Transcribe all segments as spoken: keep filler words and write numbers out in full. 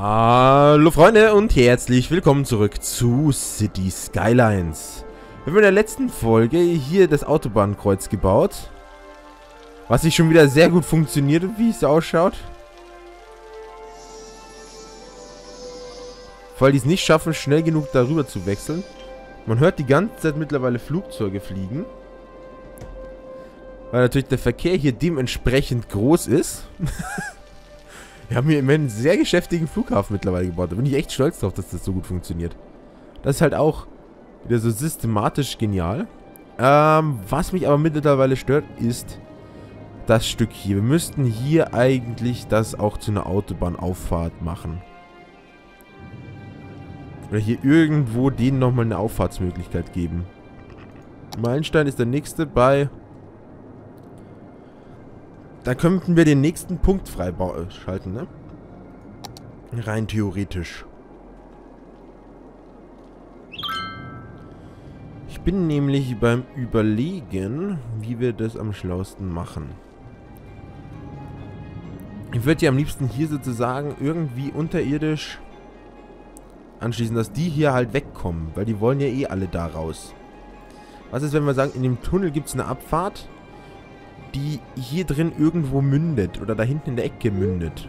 Hallo Freunde und herzlich willkommen zurück zu Cities: Skylines. Wir haben in der letzten Folge hier das Autobahnkreuz gebaut, was sich schon wieder sehr gut funktioniert und wie es ausschaut. Weil die es nicht schaffen, schnell genug darüber zu wechseln. Man hört die ganze Zeit mittlerweile Flugzeuge fliegen, weil natürlich der Verkehr hier dementsprechend groß ist. Wir haben hier immerhin einen sehr geschäftigen Flughafen mittlerweile gebaut. Da bin ich echt stolz drauf, dass das so gut funktioniert. Das ist halt auch wieder so systematisch genial. Ähm, was mich aber mittlerweile stört, ist das Stück hier. Wir müssten hier eigentlich das auch zu einer Autobahnauffahrt machen. Oder hier irgendwo denen nochmal eine Auffahrtsmöglichkeit geben. Meilenstein ist der nächste bei... Da könnten wir den nächsten Punkt freischalten, ne? Rein theoretisch. Ich bin nämlich beim Überlegen, wie wir das am schlausten machen. Ich würde ja am liebsten hier sozusagen irgendwie unterirdisch anschließen, dass die hier halt wegkommen, weil die wollen ja eh alle da raus. Was ist, wenn wir sagen, in dem Tunnel gibt es eine Abfahrt, die hier drin irgendwo mündet oder da hinten in der Ecke mündet.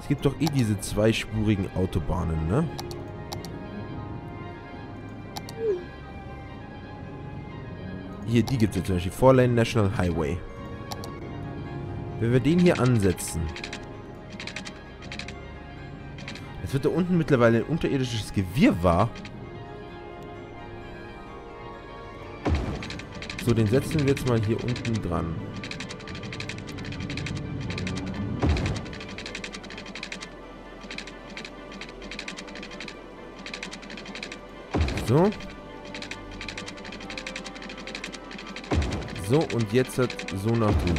Es gibt doch eh diese zweispurigen Autobahnen, ne? Hier, die gibt es ja zum Beispiel. Four Lane National Highway. Wenn wir den hier ansetzen. Jetzt wird da unten mittlerweile ein unterirdisches Gewirrwarr. So, den setzen wir jetzt mal hier unten dran. So. So, und jetzt hat so nach drüben.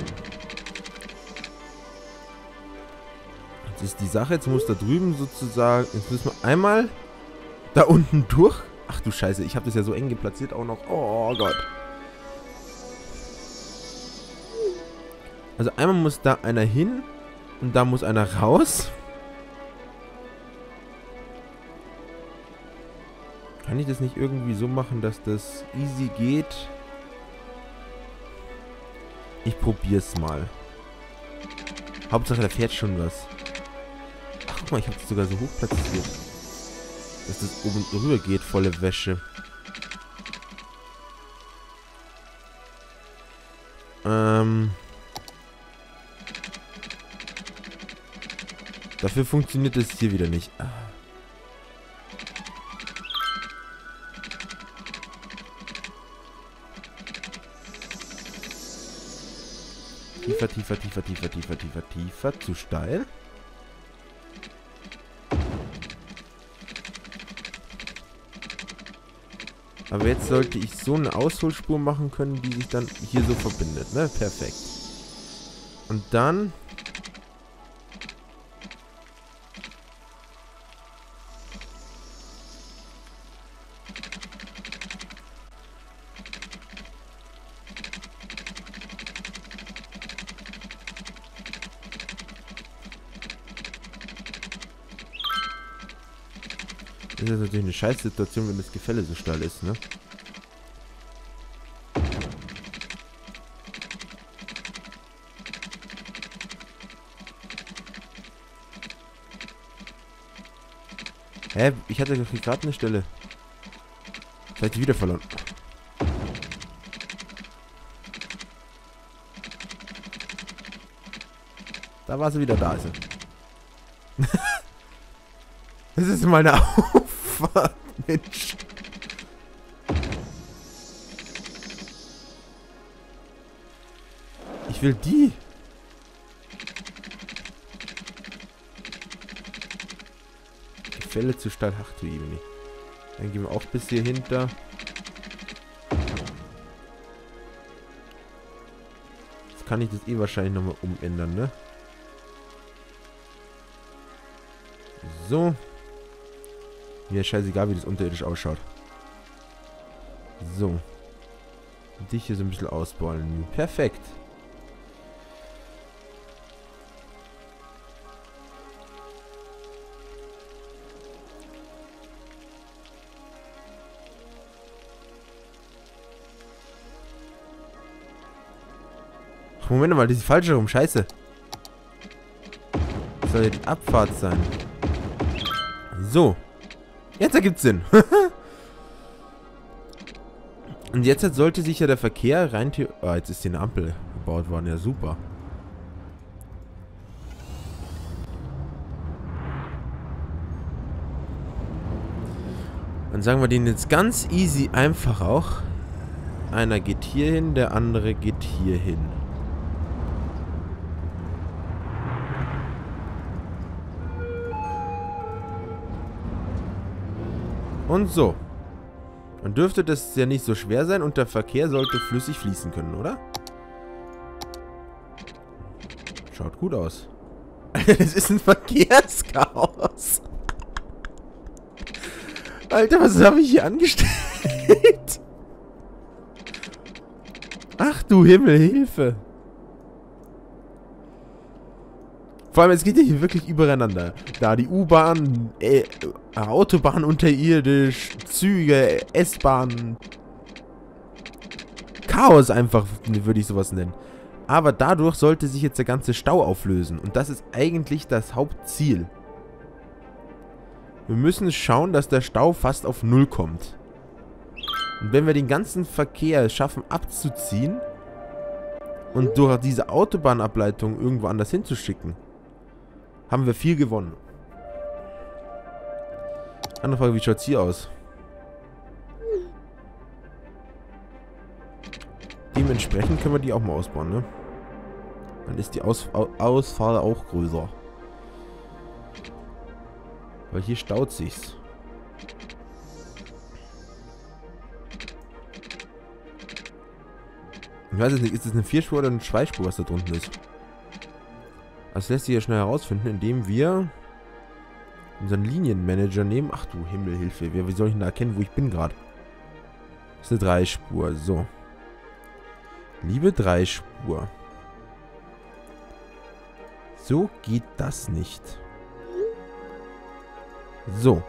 Jetzt ist die Sache, jetzt muss da drüben sozusagen... Jetzt müssen wir einmal da unten durch. Ach du Scheiße, ich habe das ja so eng geplatziert auch noch. Oh Gott. Also einmal muss da einer hin und da muss einer raus. Kann ich das nicht irgendwie so machen, dass das easy geht? Ich probier's mal. Hauptsache, da fährt schon was. Ach, guck mal, ich habe das sogar so hoch platziert, dass das oben rüber geht, volle Wäsche. Ähm... Dafür funktioniert es hier wieder nicht. Ah. Tiefer, tiefer, tiefer, tiefer, tiefer, tiefer, tiefer. Zu steil. Aber jetzt sollte ich so eine Ausholspur machen können, die sich dann hier so verbindet, ne? Perfekt. Und dann... Das ist natürlich eine Scheißsituation, wenn das Gefälle so steil ist, ne? Hä? Ich hatte doch gerade eine Stelle. Vielleicht wieder verloren. Da war sie wieder, da ist sie. Das ist meine Auffahrt, Mensch. Ich will die. Gefälle zu steil, ach du Ebene. Dann gehen wir auch bis hier hinter. Jetzt kann ich das eh wahrscheinlich nochmal umändern, ne? So. Mir ist scheißegal, wie das unterirdisch ausschaut. So. Dich hier so ein bisschen ausballen. Perfekt. Moment mal, das ist falsch rum. Scheiße. Das soll die Abfahrt sein. So. Jetzt ergibt es Sinn. Und jetzt sollte sich ja der Verkehr rein... Oh, jetzt ist die Ampel gebaut worden. Ja, super. Dann sagen wir den jetzt ganz easy einfach auch. Einer geht hier hin, der andere geht hier hin. Und so. Dann dürfte das ja nicht so schwer sein und der Verkehr sollte flüssig fließen können, oder? Schaut gut aus. Alter, das ist ein Verkehrschaos. Alter, was habe ich hier angestellt? Ach du Himmel, Hilfe. Vor allem, es geht ja hier wirklich übereinander. Da die U-Bahn, äh, Autobahn unterirdisch, Züge, S-Bahn. Chaos einfach, würde ich sowas nennen. Aber dadurch sollte sich jetzt der ganze Stau auflösen. Und das ist eigentlich das Hauptziel. Wir müssen schauen, dass der Stau fast auf Null kommt. Und wenn wir den ganzen Verkehr schaffen abzuziehen und durch diese Autobahnableitung irgendwo anders hinzuschicken, haben wir viel gewonnen. Andere Frage, wie schaut es hier aus? Dementsprechend können wir die auch mal ausbauen, ne? Dann ist die Aus Ausfahrt auch größer. Weil hier staut sich's. Ich weiß jetzt nicht, ist das eine Vierspur oder eine Zweispur, was da drunten ist? Das lässt sich ja schnell herausfinden, indem wir unseren Linienmanager nehmen. Ach du Himmel, Hilfe. Wie soll ich denn da erkennen, wo ich bin gerade? Das ist eine Dreispur. So. Liebe Dreispur. So geht das nicht. So.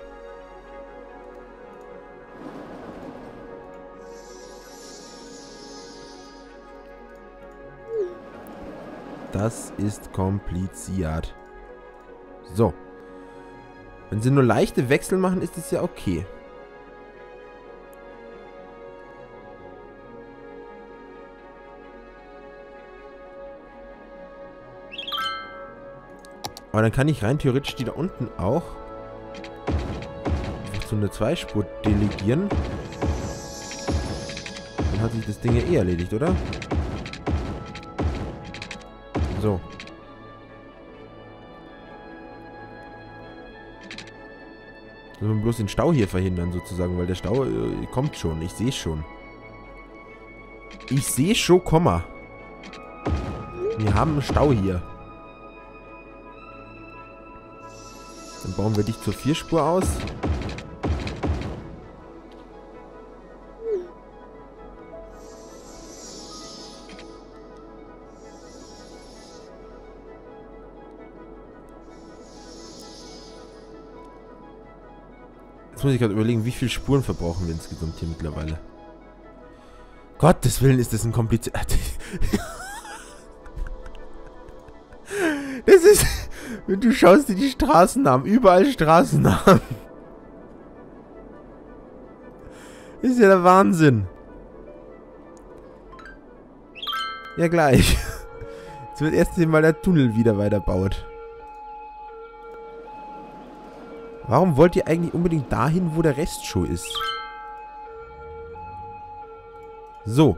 Das ist kompliziert. So. Wenn sie nur leichte Wechsel machen, ist es ja okay. Aber dann kann ich rein theoretisch die da unten auch zu einer Zweispur delegieren. Dann hat sich das Ding ja eh erledigt, oder? So. Müssen wir bloß den Stau hier verhindern, sozusagen, weil der Stau äh, kommt schon. Ich sehe schon. Ich sehe schon, Komma. Wir haben einen Stau hier. Dann bauen wir dich zur Vierspur aus. Jetzt muss ich gerade überlegen, wie viele Spuren verbrauchen wir insgesamt hier mittlerweile. Gottes Willen, ist das ein kompliziertes... Das ist... Wenn du schaust dir die Straßennamen, überall Straßennamen. Das ist ja der Wahnsinn. Ja, gleich. Jetzt wird erst mal der Tunnel wieder weiterbaut. Warum wollt ihr eigentlich unbedingt dahin, wo der Rest schon ist? So.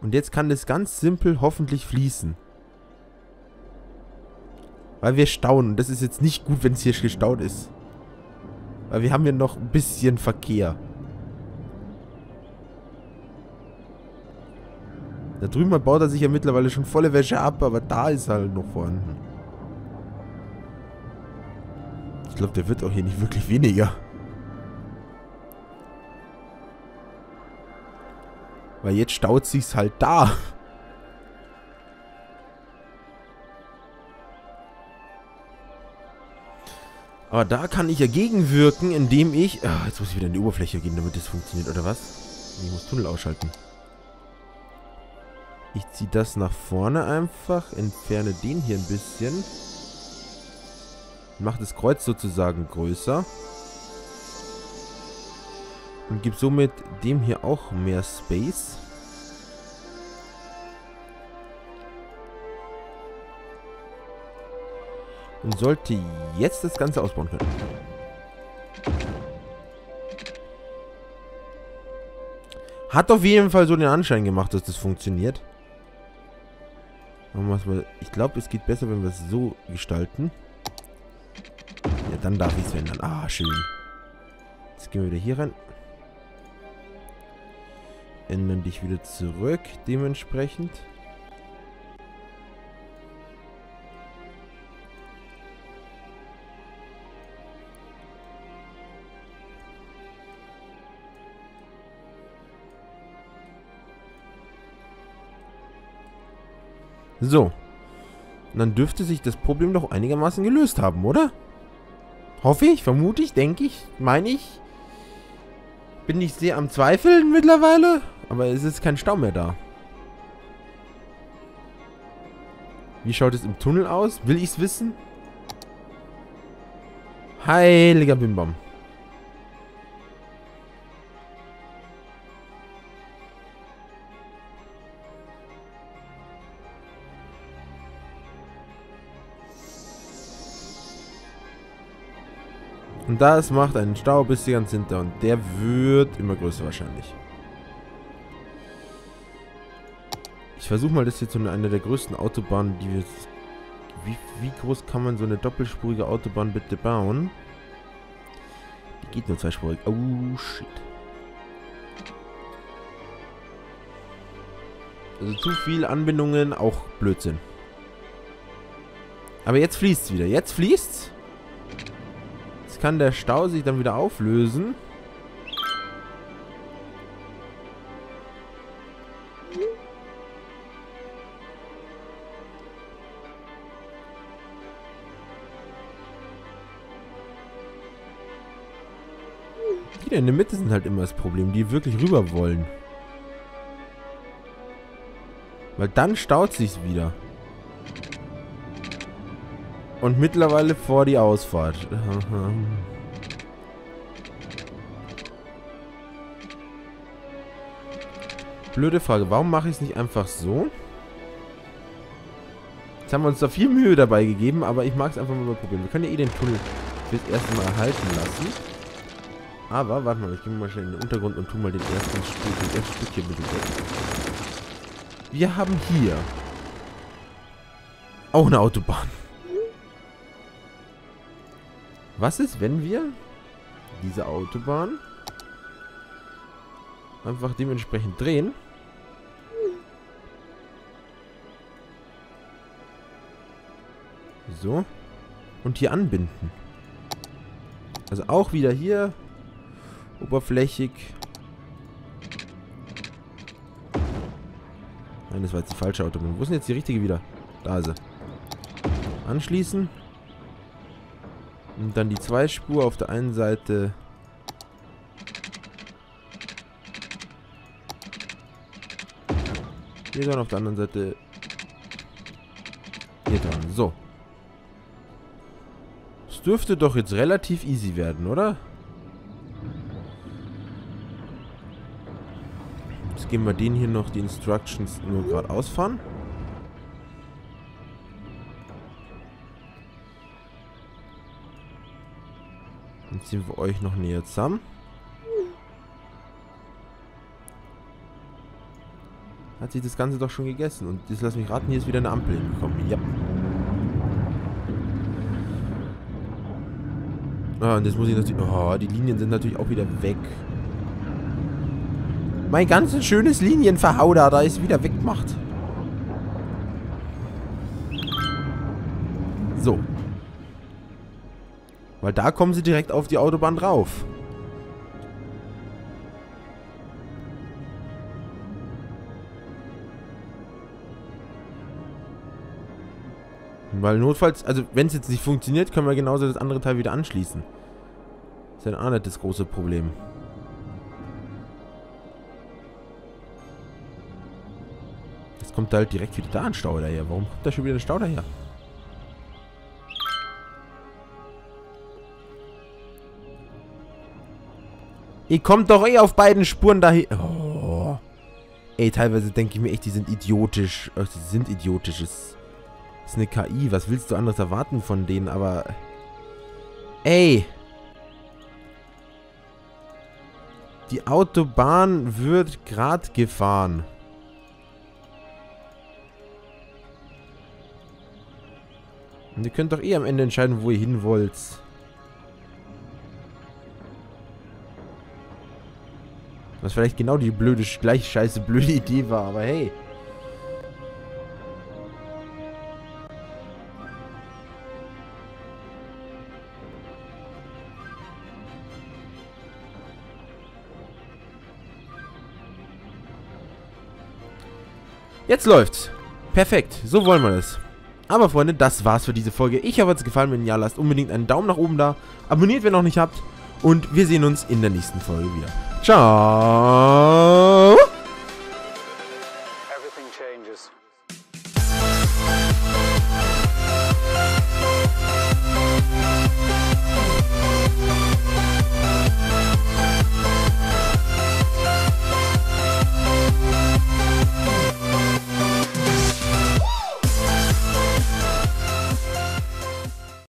Und jetzt kann das ganz simpel hoffentlich fließen. Weil wir stauen. Und das ist jetzt nicht gut, wenn es hier gestaut ist. Weil wir haben ja noch ein bisschen Verkehr. Da drüben baut er sich ja mittlerweile schon volle Wäsche ab, aber da ist halt noch vorhanden. Ich glaube, der wird auch hier nicht wirklich weniger. Weil jetzt staut sich's halt da. Aber da kann ich ja gegenwirken, indem ich... Ach, jetzt muss ich wieder in die Oberfläche gehen, damit das funktioniert, oder was? Ich muss Tunnel ausschalten. Ich ziehe das nach vorne einfach, entferne den hier ein bisschen. Mache das Kreuz sozusagen größer. Und gebe somit dem hier auch mehr Space. Und sollte jetzt das Ganze ausbauen können. Hat auf jeden Fall so den Anschein gemacht, dass das funktioniert. Ich glaube, es geht besser, wenn wir es so gestalten. Ja, dann darf ich es ändern. Ah, schön. Jetzt gehen wir wieder hier rein. Ändern dich wieder zurück, dementsprechend. So. Und dann dürfte sich das Problem doch einigermaßen gelöst haben, oder? Hoffe ich, vermute ich, denke ich, meine ich. Bin ich sehr am Zweifeln mittlerweile, aber es ist kein Stau mehr da. Wie schaut es im Tunnel aus? Will ich's wissen? Heiliger Bimbam. Und das macht einen Stau bis hier ganz hinter. Und der wird immer größer wahrscheinlich. Ich versuche mal, das hier zu einer der größten Autobahnen, die wir... Wie, wie groß kann man so eine doppelspurige Autobahn bitte bauen? Die geht nur zweispurig. Oh, shit. Also zu viele Anbindungen, auch Blödsinn. Aber jetzt fließt es wieder. Jetzt fließt es. Kann der Stau sich dann wieder auflösen. Die in der Mitte sind halt immer das Problem, die wirklich rüber wollen. Weil dann staut sich's wieder. Und mittlerweile vor die Ausfahrt. Blöde Frage. Warum mache ich es nicht einfach so? Jetzt haben wir uns da viel Mühe dabei gegeben, aber ich mag es einfach mal probieren. Wir können ja eh den Tunnel fürs erste Mal erhalten lassen. Aber, warte mal, ich gehe mal schnell in den Untergrund und tue mal den ersten Stück, den ersten Stück hier bitte weg. Wir haben hier auch eine Autobahn. Was ist, wenn wir diese Autobahn einfach dementsprechend drehen? So. Und hier anbinden. Also auch wieder hier. Oberflächig. Nein, das war jetzt die falsche Autobahn. Wo ist denn jetzt die richtige wieder? Da ist sie. Anschließen. Und dann die Zweispur auf der einen Seite. Hier dann auf der anderen Seite. Hier dran. So. Es dürfte doch jetzt relativ easy werden, oder? Jetzt gehen wir denen hier noch die Instructions nur gerade ausfahren. Ziehen wir euch noch näher zusammen. Hat sich das Ganze doch schon gegessen. Und jetzt lass mich raten, hier ist wieder eine Ampel hingekommen. Ja. Ah, und jetzt muss ich natürlich... Oh, die Linien sind natürlich auch wieder weg. Mein ganzes schönes Linienverhauder, da ist wieder weggemacht. So. Weil da kommen sie direkt auf die Autobahn drauf. Weil notfalls, also wenn es jetzt nicht funktioniert, können wir genauso das andere Teil wieder anschließen. Das ist ja auch nicht das große Problem. Es kommt halt direkt wieder da ein Stau daher. Warum kommt da schon wieder ein Stau daher? Ihr kommt doch eh auf beiden Spuren dahin. Oh. Ey, teilweise denke ich mir echt, die sind idiotisch. Ach, die sind idiotisch. Das ist eine K I. Was willst du anderes erwarten von denen? Aber... Ey. Die Autobahn wird gerade gefahren. Und ihr könnt doch eh am Ende entscheiden, wo ihr hin wollt. Was vielleicht genau die blöde, gleich scheiße blöde Idee war, aber hey. Jetzt läuft's. Perfekt, so wollen wir das. Aber Freunde, das war's für diese Folge. Ich hoffe, es hat euch gefallen. Wenn ja, lasst unbedingt einen Daumen nach oben da. Abonniert, wenn ihr noch nicht habt. Und wir sehen uns in der nächsten Folge wieder. Ciao.